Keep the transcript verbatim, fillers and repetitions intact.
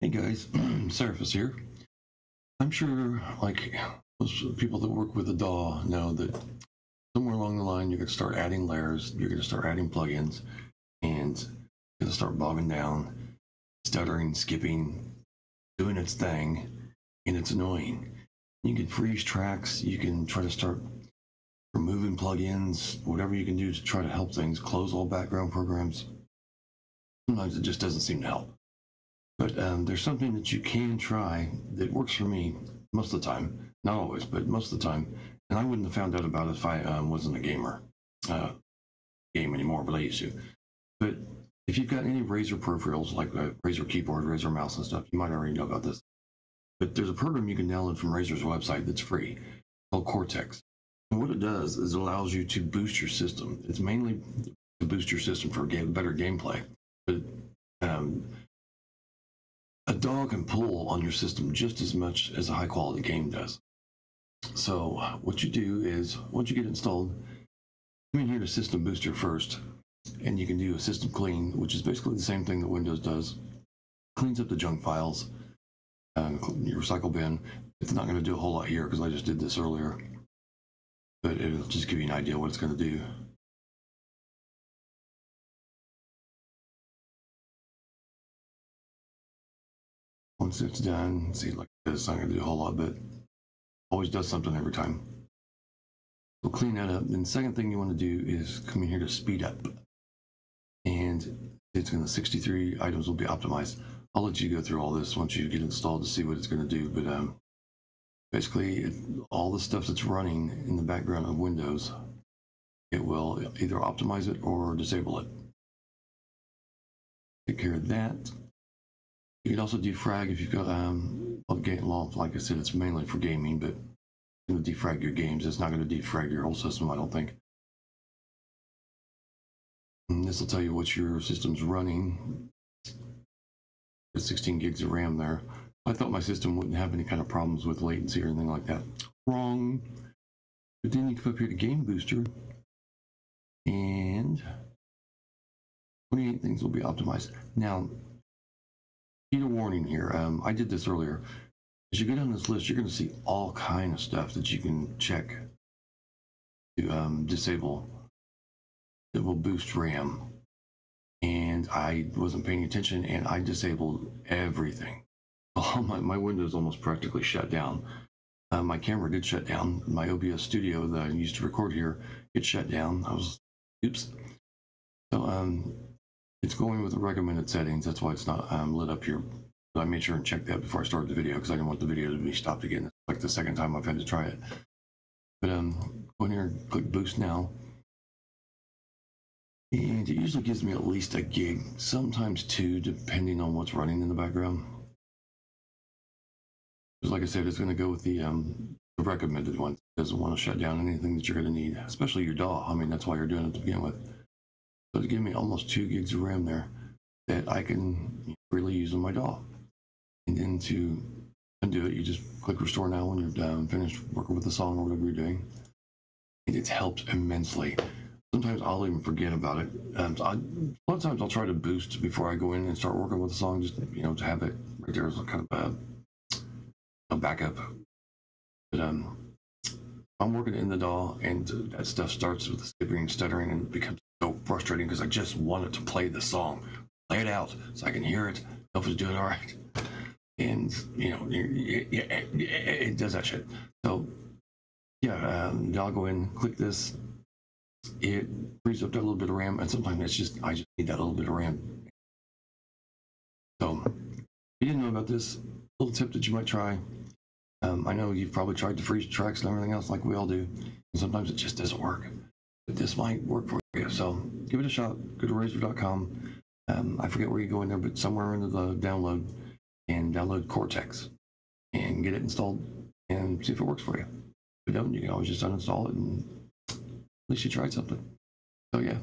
Hey guys, Cerafus here. I'm sure, like most people that work with a D A W know, that somewhere along the line you're going to start adding layers, you're going to start adding plugins, and you're going to start bogging down, stuttering, skipping, doing its thing, and it's annoying. You can freeze tracks, you can try to start removing plugins, whatever you can do to try to help things, close all background programs. Sometimes it just doesn't seem to help. But um, there's something that you can try that works for me most of the time. Not always, but most of the time. And I wouldn't have found out about it if I um, wasn't a gamer. Uh, game anymore, but I used to. But if you've got any Razer peripherals, like a Razer keyboard, Razer mouse and stuff, you might already know about this. But there's a program you can download from Razer's website that's free, called Cortex. And what it does is it allows you to boost your system. It's mainly to boost your system for game, better gameplay. But um, a D A W can pull on your system just as much as a high-quality game does. So what you do is, once you get installed, come in here to System Booster first, and you can do a system clean, which is basically the same thing that Windows does. Cleans up the junk files, uh, your recycle bin. It's not going to do a whole lot here because I just did this earlier, but it'll just give you an idea what it's going to do. Once it's done, see, like this, I'm not gonna do a whole lot, but always does something every time. So clean that up. And the second thing you want to do is come in here to speed up. And it's gonna, sixty-three items will be optimized. I'll let you go through all this once you get installed to see what it's gonna do. But um, basically, it, all the stuff that's running in the background of Windows, it will either optimize it or disable it. Take care of that. You can also defrag if you've got um, game law. Like I said, it's mainly for gaming, but it's going to defrag your games. It's not going to defrag your whole system, I don't think. And this will tell you what your system's running. There's sixteen gigs of RAM there. I thought my system wouldn't have any kind of problems with latency or anything like that. Wrong. But then you come up here to Game Booster, and twenty-eight things will be optimized. Now, a warning here, um, I did this earlier. As you go down this list, you're going to see all kind of stuff that you can check to um, disable that will boost RAM, and I wasn't paying attention and I disabled everything. Oh, my, my Windows almost practically shut down. Uh, my camera did shut down. My O B S Studio that I used to record here, it shut down. I was, oops. So um it's going with the recommended settings. That's why it's not um, lit up here. But I made sure and checked that before I started the video because I didn't want the video to be stopped again. It's like the second time I've had to try it. But um, go in here and click Boost Now. And it usually gives me at least a gig, sometimes two, depending on what's running in the background. Because like I said, it's going to go with the, um, the recommended one. It doesn't want to shut down anything that you're going to need, especially your D A W. I mean, that's why you're doing it to begin with. So it's giving me almost two gigs of RAM there that I can really use on my D A W. And then to undo it, you just click Restore Now when you're done, finished working with the song or whatever you're doing. And it's helped immensely. Sometimes I'll even forget about it. Um, so I, a lot of times I'll try to boost before I go in and start working with the song, just you know, to have it right there as a kind of a, a backup. But um, I'm working in the D A W, and that stuff starts with the skipping and stuttering, and it becomes so frustrating because I just wanted to play the song, play it out so I can hear it, know if it's doing all right, and you know it, it, it, it does that shit. So yeah, um, I'll go in, click this, it frees up that little bit of RAM, and sometimes it's just I just need that little bit of RAM. So if you didn't know about this, little tip that you might try. Um, I know you've probably tried to freeze tracks and everything else like we all do, and sometimes it just doesn't work. But this might work for you, so give it a shot. Go to Razer dot com. Um, I forget where you go in there, but somewhere into the download, and download Cortex, and get it installed, and see if it works for you. If it don't, you can always just uninstall it, and at least you tried something. So yeah.